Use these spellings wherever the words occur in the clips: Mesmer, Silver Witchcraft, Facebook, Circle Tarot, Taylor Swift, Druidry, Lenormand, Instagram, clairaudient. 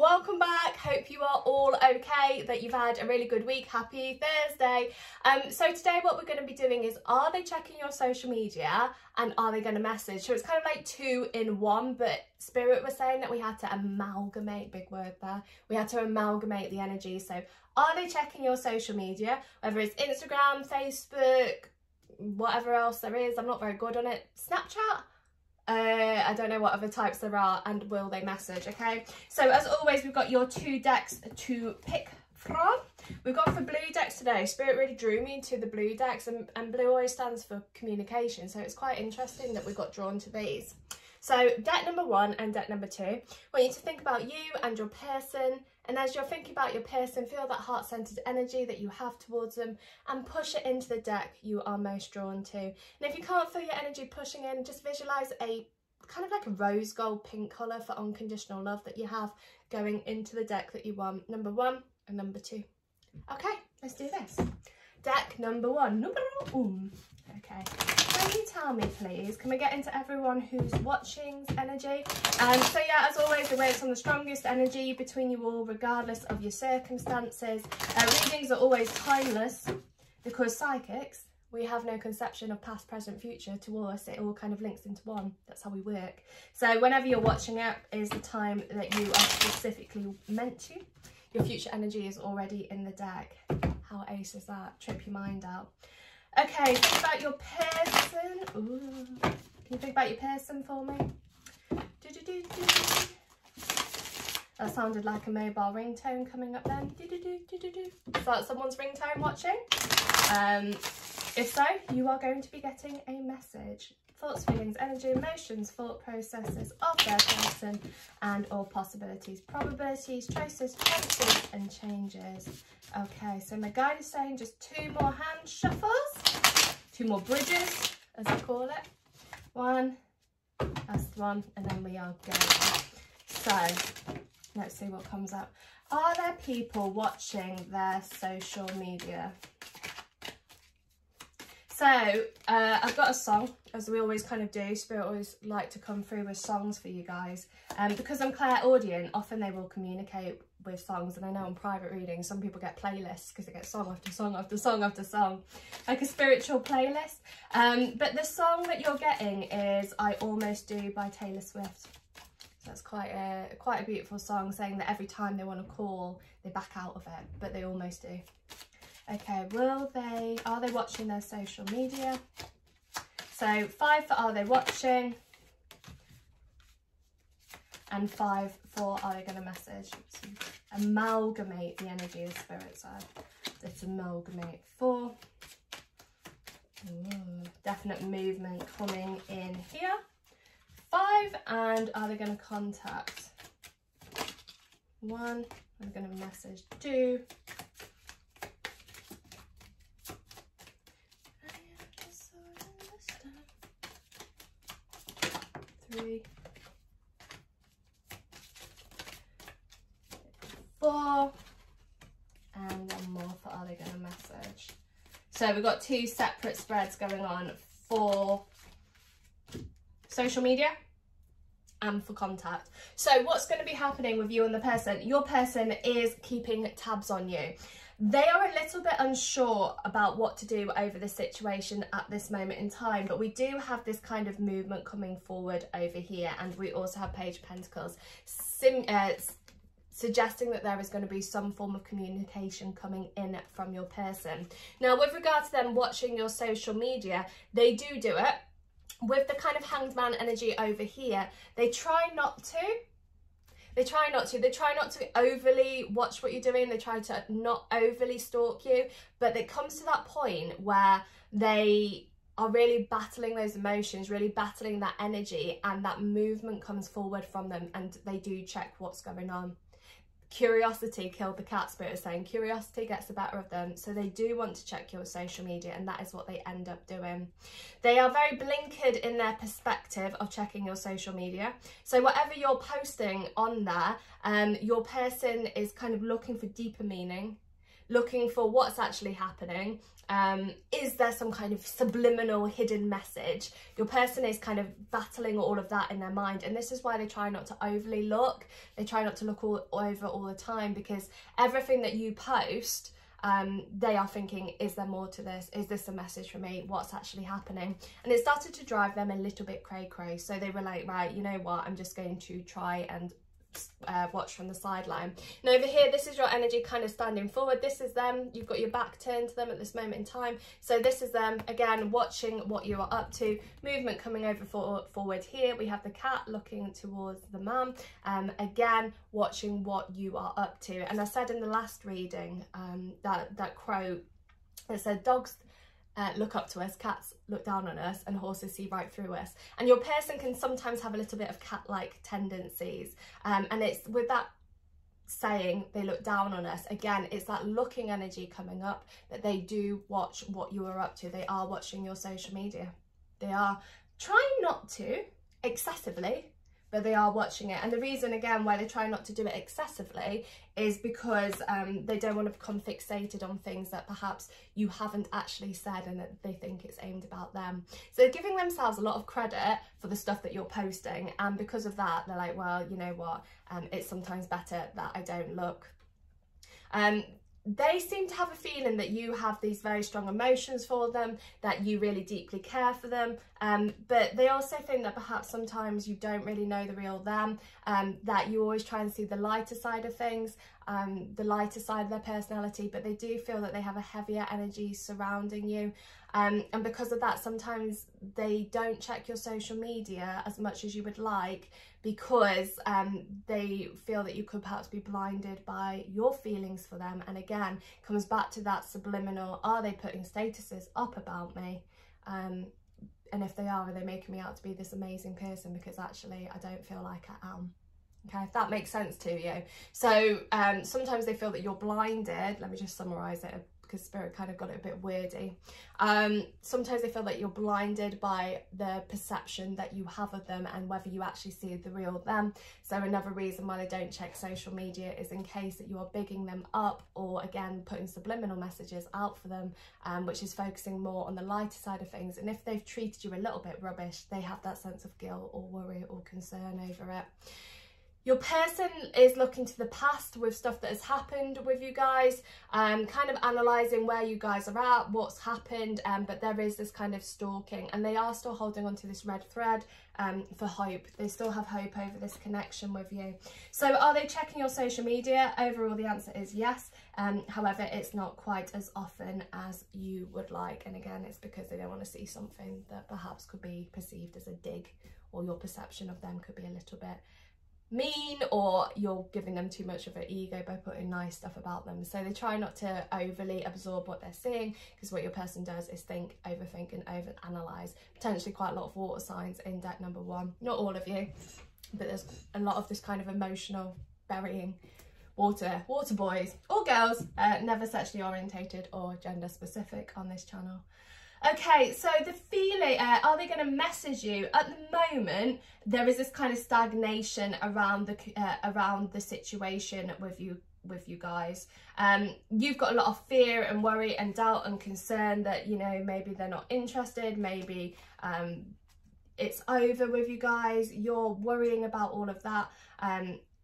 welcome back. Hope you are all okay, that you've had a really good week. Happy Thursday. So today what we're going to be doing is, are they checking your social media and are they going to message? So it's kind of like 2 in 1, but Spirit was saying that we had to amalgamate, big word there, we had to amalgamate the energy. So are they checking your social media, whether it's Instagram, Facebook, whatever else there is, I'm not very good on it, Snapchat? I don't know what other types there are, and will they message? Okay, so as always, we've got your 2 decks to pick from. We've gone for blue decks today. Spirit really drew me into the blue decks, and blue always stands for communication, so it's quite interesting that we got drawn to these. So deck number 1 and deck number 2, I want you to think about you and your person, and as you're thinking about your person, feel that heart-centered energy that you have towards them and push it into the deck you are most drawn to. And if you can't feel your energy pushing in, just visualize a kind of like a rose gold pink color for unconditional love that you have going into the deck that you want, number 1 and number 2. Okay, let's do this. Deck number 1, Okay, can you tell me please, can we get into everyone who's watching's energy? So yeah, as always, the weights on the strongest energy between you all, regardless of your circumstances. Readings are always timeless, because psychics, we have no conception of past, present, future. To us, it all kind of links into one. That's how we work. So whenever you're watching it is the time that you are specifically meant to. Your future energy is already in the deck. How ace is that? Trip your mind out. Okay, think about your person. Ooh. Can you think about your person for me? That sounded like a mobile ringtone coming up then. Is that someone's ringtone watching? If so, you are going to be getting a message. Thoughts, feelings, energy, emotions, thought processes of their person, and all possibilities, probabilities, choices, chances, and changes. Okay, so my guide is saying just 2 more hand shuffles, 2 more bridges, as I call it. 1, that's the one, and then we are going. So let's see what comes up. Are there people watching their social media? So I've got a song, as we always kind of do. Spirit always like to come through with songs for you guys. Because I'm clairaudient, often they will communicate with songs. And I know on private readings, some people get playlists because they get song after song after song after song. Like a spiritual playlist. But the song that you're getting is I Almost Do by Taylor Swift. So that's quite a beautiful song, saying that every time they want to call, they back out of it. But they almost do. Okay, are they watching their social media? So 5 for are they watching, and 5 for are they going to message. Amalgamate the energy of spirit side. Let's amalgamate 4. Ooh, definite movement coming in here. 5, and are they going to contact? 1, are they going to message? 2. So we've got 2 separate spreads going on for social media and for contact. So what's going to be happening with you and the person? Your person is keeping tabs on you. They are a little bit unsure about what to do over the situation at this moment in time, but we do have this kind of movement coming forward over here, and we also have Page of Pentacles suggesting that there is going to be some form of communication coming in from your person. Now, with regard to them watching your social media, they do it. With the kind of Hanged Man energy over here, they try not to overly watch what you're doing, they try to not overly stalk you, but it comes to that point where they are really battling those emotions, really battling that energy, and that movement comes forward from them, and they do check what's going on. Curiosity killed the cat, Spirit is saying. Curiosity gets the better of them, so they do want to check your social media, and that is what they end up doing. They are very blinkered in their perspective of checking your social media, so whatever you're posting on there, your person is kind of looking for deeper meaning, looking for what's actually happening. Is there some kind of subliminal hidden message? Your person is kind of battling all of that in their mind, and this is why they try not to overly look. They try not to look all over the time, because everything that you post, they are thinking, is there more to this? Is this a message for me? What's actually happening? And it started to drive them a little bit cray-cray. So they were like, right, you know what? I'm just going to try and watch from the sideline. Now over here, this is your energy kind of standing forward. This is them. You've got your back turned to them at this moment in time. So this is them again watching what you are up to. Movement coming over forward here. We have the cat looking towards the man, again watching what you are up to. And I said in the last reading that quote that said, dogs look up to us, cats look down on us, and horses see right through us. And your person can sometimes have a little bit of cat-like tendencies, and it's with that saying, they look down on us. Again, it's that looking energy coming up, that they do watch what you are up to. They are watching your social media. They are trying not to excessively, but they are watching it. And the reason, again, why they try not to do it excessively is because they don't want to become fixated on things that perhaps you haven't actually said and that they think it's aimed about them. So they're giving themselves a lot of credit for the stuff that you're posting. And because of that, they're like, well, you know what? It's sometimes better that I don't look. They seem to have a feeling that you have these very strong emotions for them, that you really deeply care for them, but they also think that perhaps sometimes you don't really know the real them, that you always try and see the lighter side of things, the lighter side of their personality, but they do feel that they have a heavier energy surrounding you, and because of that sometimes they don't check your social media as much as you would like, because they feel that you could perhaps be blinded by your feelings for them. And again, comes back to that subliminal, are they putting statuses up about me? And if they are they making me out to be this amazing person, because actually I don't feel like I am. Okay, if that makes sense to you. So sometimes they feel that you're blinded. Let me just summarise it, because Spirit kind of got it a bit weirdy. Sometimes they feel that you're blinded by the perception that you have of them and whether you actually see the real them. So another reason why they don't check social media is in case that you are bigging them up, or again putting subliminal messages out for them, which is focusing more on the lighter side of things. And if they've treated you a little bit rubbish, they have that sense of guilt or worry or concern over it. Your person is looking to the past with stuff that has happened with you guys, kind of analysing where you guys are at, what's happened, but there is this kind of stalking, and they are still holding on to this red thread for hope. They still have hope over this connection with you. So are they checking your social media? Overall, the answer is yes. However, it's not quite as often as you would like. And again, it's because they don't want to see something that perhaps could be perceived as a dig, or your perception of them could be a little bit mean, or you're giving them too much of an ego by putting nice stuff about them. So they try not to overly absorb what they're seeing, because what your person does is think, overthink and overanalyze. Potentially quite a lot of water signs in deck number one. Not all of you, but there's a lot of this kind of emotional burying. Water boys or girls, never sexually orientated or gender specific on this channel. Okay, so the feeling, are they going to message you? At the moment, there is this kind of stagnation around the situation with you guys. You've got a lot of fear and worry and doubt and concern that, you know, maybe they're not interested, maybe it's over with you guys. You're worrying about all of that.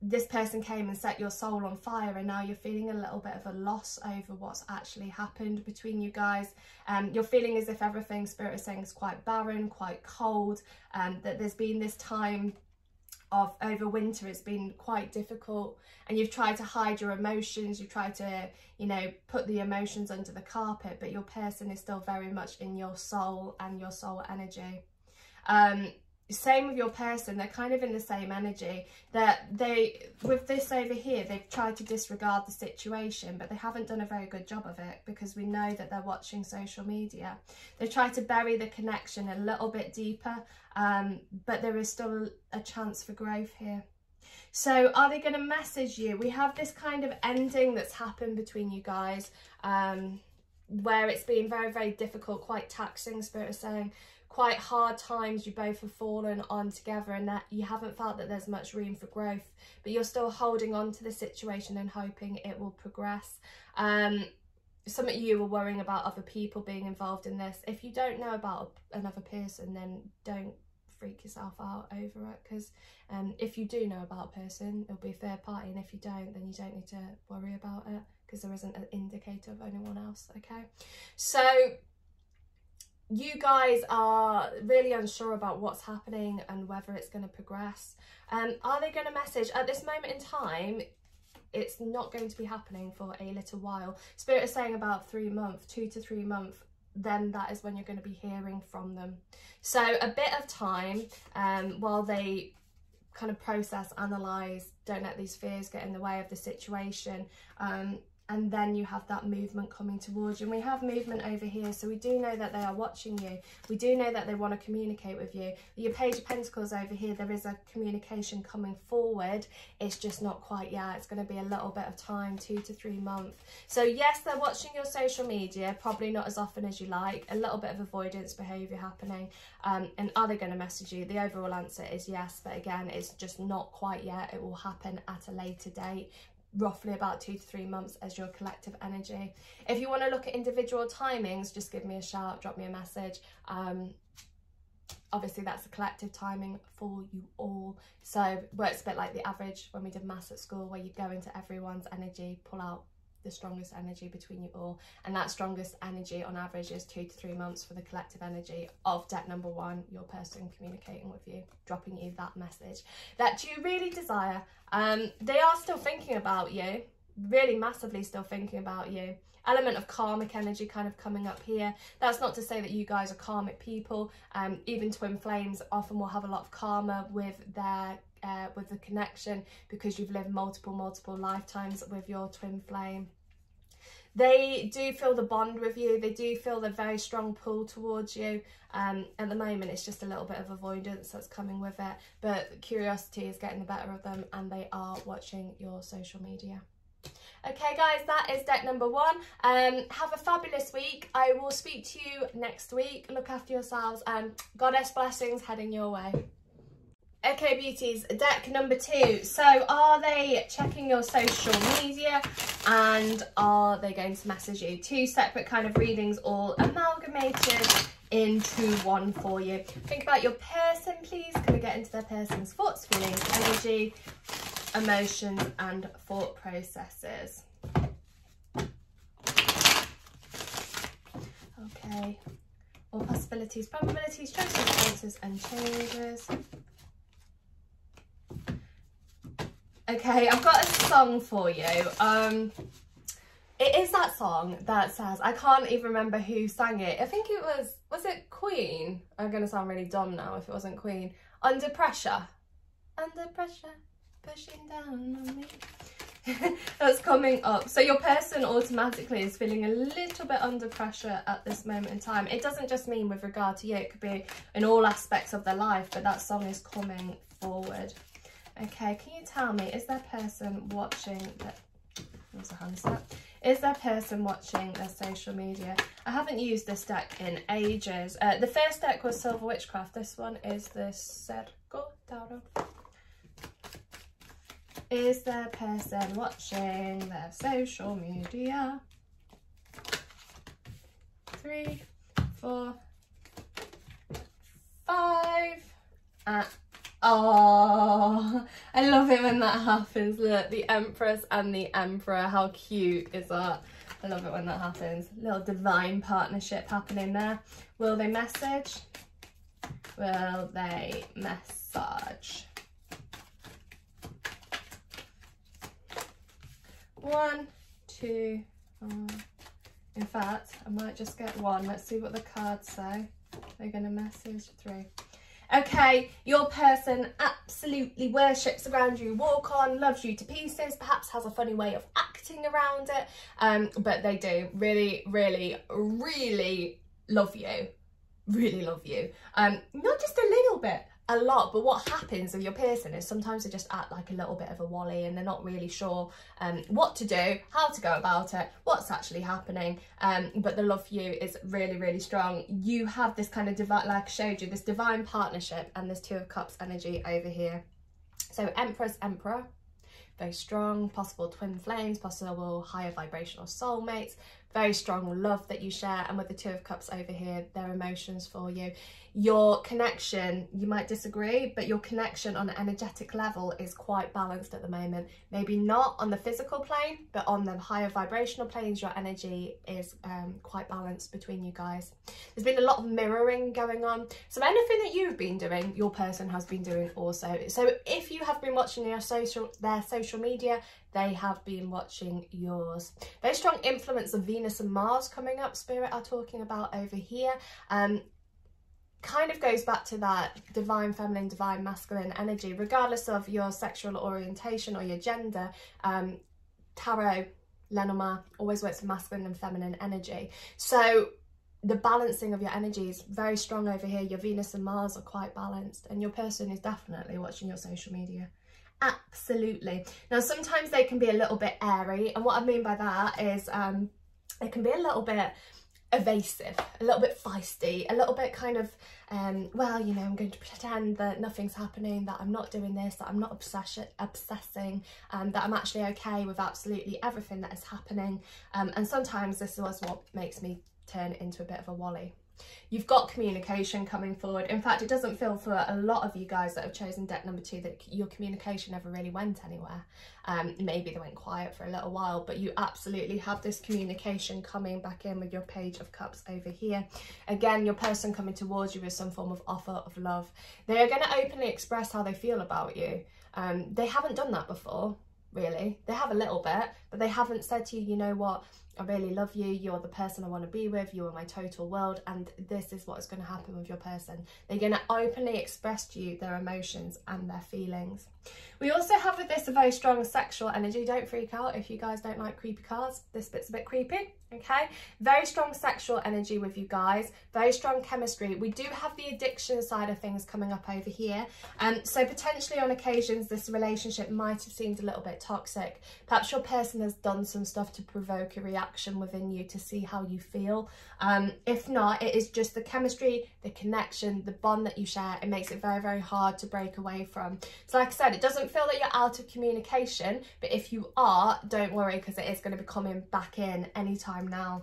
This person came and set your soul on fire, and now you're feeling a little bit of a loss over what's actually happened between you guys. You're feeling as if everything Spirit is saying is quite barren, quite cold, and that there's been this time of over winter, it's been quite difficult, and you've tried to hide your emotions, you've tried to, you know, put the emotions under the carpet, but your person is still very much in your soul and your soul energy. Same with your person, they're kind of in the same energy, that they, with this over here, they've tried to disregard the situation, but they haven't done a very good job of it, because we know that they're watching social media. They try to bury the connection a little bit deeper, but there is still a chance for growth here. So are they going to message you? We have this kind of ending that's happened between you guys, where it's been very, very difficult, quite taxing, Spirit is saying, quite hard times you both have fallen on together, and that you haven't felt that there's much room for growth, but you're still holding on to the situation and hoping it will progress. Some of you are worrying about other people being involved in this. If you don't know about another person, then don't freak yourself out over it, because if you do know about a person, it'll be a third party, and if you don't, then you don't need to worry about it because there isn't an indicator of anyone else, okay? So you guys are really unsure about what's happening and whether it's going to progress. Are they going to message? At this moment in time, it's not going to be happening for a little while. Spirit is saying about 3 months, 2 to 3 months, then that is when you're going to be hearing from them. So a bit of time while they kind of process, analyse, don't let these fears get in the way of the situation, and then you have that movement coming towards you. And we have movement over here, so we do know that they are watching you. We do know that they want to communicate with you. Your Page of Pentacles over here, there is a communication coming forward. It's just not quite yet. It's going to be a little bit of time, 2 to 3 months. So yes, they're watching your social media, probably not as often as you like. A little bit of avoidance behaviour happening. And are they going to message you? The overall answer is yes, but again, it's just not quite yet. It will happen at a later date, roughly about 2 to 3 months as your collective energy. If you want to look at individual timings, just give me a shout, drop me a message. Obviously that's the collective timing for you all. So it works a bit like the average when we did maths at school, where you'd go into everyone's energy, pull out the strongest energy between you all, and that strongest energy on average is 2 to 3 months for the collective energy of deck number one, your person communicating with you, dropping you that message that you really desire. They are still thinking about you, really massively still thinking about you. Element of karmic energy kind of coming up here. That's not to say that you guys are karmic people. Even twin flames often will have a lot of karma with their with the connection, because you've lived multiple lifetimes with your twin flame. They do feel the bond with you. They do feel the very strong pull towards you. At the moment, it's just a little bit of avoidance that's coming with it, but curiosity is getting the better of them, and they are watching your social media. Okay guys, that is deck number one. Have a fabulous week. I will speak to you next week. Look after yourselves, and goddess blessings heading your way. Okay beauties, deck number two. So are they checking your social media, and are they going to message you? Two separate kind of readings, all amalgamated into one for you. Think about your person, please. Can we get into their person's thoughts, feelings, energy, emotions and thought processes? Okay, all possibilities, probabilities, choices, answers and changes. Okay, I've got a song for you. It is that song that says, I can't even remember who sang it. I think it was it Queen? I'm going to sound really dumb now if it wasn't Queen. Under Pressure. Under pressure, pushing down on me. That's coming up. So your person automatically is feeling a little bit under pressure at this moment in time. It doesn't just mean with regard to you. It could be in all aspects of their life, but that song is coming forward. Okay, can you tell me, is there a person watching that? There's a hand slap. Is there a person watching their social media? I haven't used this deck in ages. The first deck was Silver Witchcraft. This one is the Circle Tarot. Is there a person watching their social media? 3, 4, 5. Oh, I love it when that happens. Look, the Empress and the Emperor. How cute is that? I love it when that happens. Little divine partnership happening there. Will they message? Will they massage? 1, 2, 3. In fact, I might just get one. Let's see what the cards say. They're going to message 3. Okay, your person absolutely worships around you, walk on, loves you to pieces, perhaps has a funny way of acting around it, but they do really love you, not just a little bit, a lot. But what happens with your piercing is sometimes they just act like a little bit of a wally, and they're not really sure what to do, how to go about it, what's actually happening. But the love for you is really, really strong. You have this kind of divine, like I showed you, this divine partnership, and there's Two of Cups energy over here. So Empress, Emperor, very strong, possible twin flames, possible higher vibrational soulmates, very strong love that you share. And with the Two of Cups over here, their emotions for you, your connection, you might disagree, but your connection on an energetic level is quite balanced at the moment. Maybe not on the physical plane, but on the higher vibrational planes, your energy is quite balanced between you guys. There's been a lot of mirroring going on, so anything that you've been doing, your person has been doing also. So if you have been watching their social media, they have been watching yours. Very strong influence of Venus and Mars coming up, Spirit are talking about over here. Kind of goes back to that divine feminine, divine masculine energy, regardless of your sexual orientation or your gender. Tarot, Lenormand, always works with masculine and feminine energy. So the balancing of your energy is very strong over here. Your Venus and Mars are quite balanced, and your person is definitely watching your social media. Absolutely. Now, sometimes they can be a little bit airy, and what I mean by that is they can be a little bit evasive, a little bit feisty, a little bit kind of well, you know, I'm going to pretend that nothing's happening, that I'm not doing this, that I'm not obsessing, that I'm actually okay with absolutely everything that is happening. And sometimes this is what makes me turn into a bit of a wally. You've got communication coming forward. In fact, it doesn't feel for a lot of you guys that have chosen deck number two that your communication never really went anywhere. Maybe they went quiet for a little while, but you absolutely have this communication coming back in with your Page of Cups over here. Again, your person coming towards you with some form of offer of love. They are going to openly express how they feel about you. They haven't done that before, really. They have a little bit, but they haven't said to you, you know what, I really love you, you're the person I want to be with, you are my total world. And this is what's going to happen with your person. They're going to openly express to you their emotions and their feelings. We also have with this a very strong sexual energy. Don't freak out if you guys don't like creepy cards, this bit's a bit creepy, okay? Very strong sexual energy with you guys, very strong chemistry. We do have the addiction side of things coming up over here, and so potentially on occasions this relationship might have seemed a little bit toxic. Perhaps your person has done some stuff to provoke a reaction within you to see how you feel. If not, it is just the chemistry, the connection, the bond that you share. It makes it very, very hard to break away from. So like I said, it doesn't feel that you're out of communication, but if you are, don't worry, because it is going to be coming back in anytime now.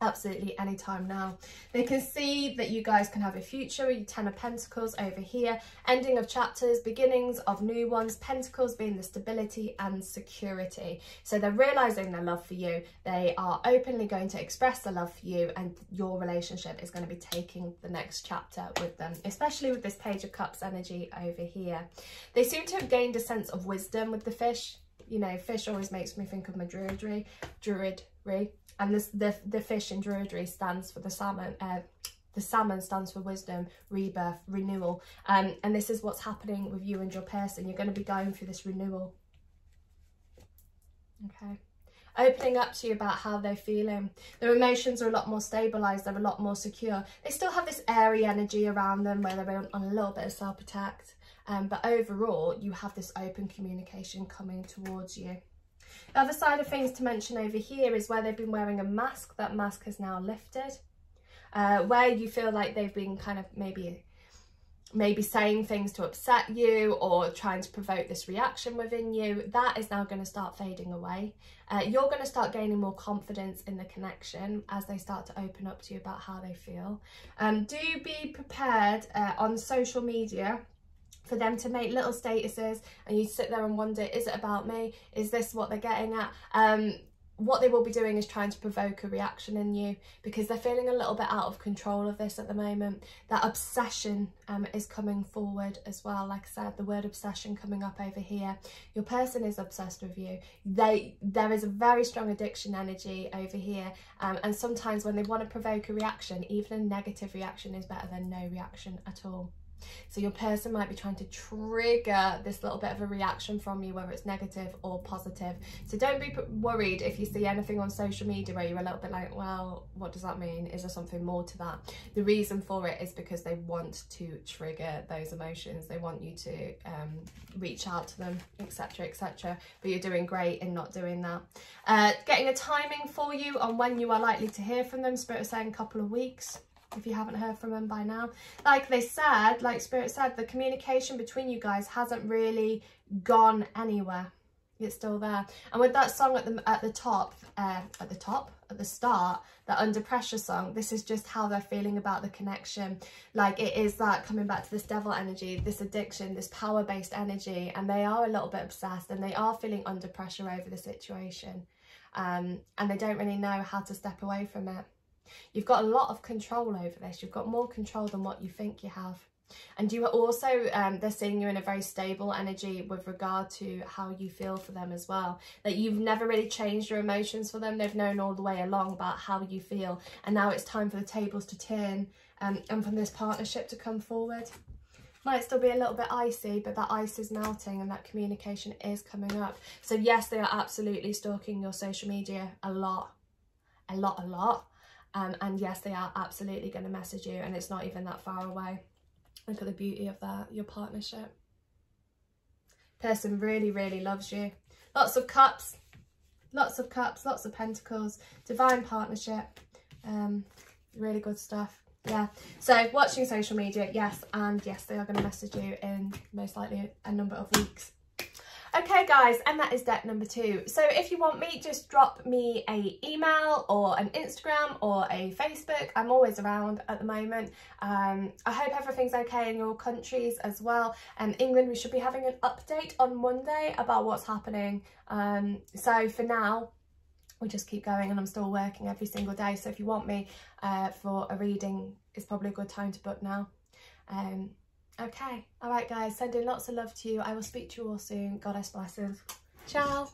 Absolutely anytime now. They can see that you guys can have a future. Your Ten of Pentacles over here, ending of chapters, beginnings of new ones. Pentacles being the stability and security. So they're realizing their love for you. They are openly going to express their love for you, and your relationship is going to be taking the next chapter with them, especially with this Page of Cups energy over here. They seem to have gained a sense of wisdom with the fish. You know, fish always makes me think of my druidry. And this, the fish in Druidry stands for the salmon. The salmon stands for wisdom, rebirth, renewal. And this is what's happening with you and your person. You're going to be going through this renewal. Okay. Opening up to you about how they're feeling. Their emotions are a lot more stabilised. They're a lot more secure. They still have this airy energy around them where they're on a little bit of self-protect. But overall, you have this open communication coming towards you. The other side of things to mention over here is where they've been wearing a mask. That mask has now lifted. Where you feel like they've been kind of maybe saying things to upset you or trying to provoke this reaction within you, that is now going to start fading away. You're going to start gaining more confidence in the connection as they start to open up to you about how they feel. Do be prepared on social media for them to make little statuses and you sit there and wonder, is it about me? Is this what they're getting at? What they will be doing is trying to provoke a reaction in you, because they're feeling a little bit out of control of this at the moment. That obsession is coming forward as well. Like I said, the word obsession coming up over here. Your person is obsessed with you. There is a very strong addiction energy over here. And sometimes when they want to provoke a reaction, even a negative reaction is better than no reaction at all. So your person might be trying to trigger this little bit of a reaction from you, whether it's negative or positive. So don't be worried if you see anything on social media where you're a little bit like, well, what does that mean? Is there something more to that? The reason for it is because they want to trigger those emotions. They want you to reach out to them, etc., etc. But you're doing great in not doing that. Getting a timing for you on when you are likely to hear from them. Spirit is saying a couple of weeks, if you haven't heard from them by now. Like they said, like Spirit said, the communication between you guys hasn't really gone anywhere. It's still there. And with that song at the start, that Under Pressure song, this is just how they're feeling about the connection. Like it is that coming back to this devil energy, this addiction, this power-based energy, and they are a little bit obsessed and they are feeling under pressure over the situation. And they don't really know how to step away from it. You've got a lot of control over this. You've got more control than what you think you have. And you are also, they're seeing you in a very stable energy with regard to how you feel for them as well. That you've never really changed your emotions for them. They've known all the way along about how you feel. And now it's time for the tables to turn and for this partnership to come forward. Might still be a little bit icy, but that ice is melting and that communication is coming up. So yes, they are absolutely stalking your social media a lot. And yes, they are absolutely going to message you, and it's not even that far away. Look at the beauty of that, your partnership. Person really, really loves you. Lots of cups, lots of cups, lots of pentacles, divine partnership, really good stuff. Yeah, so watching social media, yes, and yes, they are going to message you in most likely a number of weeks. Okay guys, and that is deck number 2. So if you want me, just drop me an email or an Instagram or a Facebook. I'm always around at the moment. I hope everything's okay in your countries as well. England, we should be having an update on Monday about what's happening. So for now, we just keep going, and I'm still working every single day. So if you want me for a reading, it's probably a good time to book now. Okay, all right guys, sending lots of love to you. I will speak to you all soon. Goddess blessings. Ciao.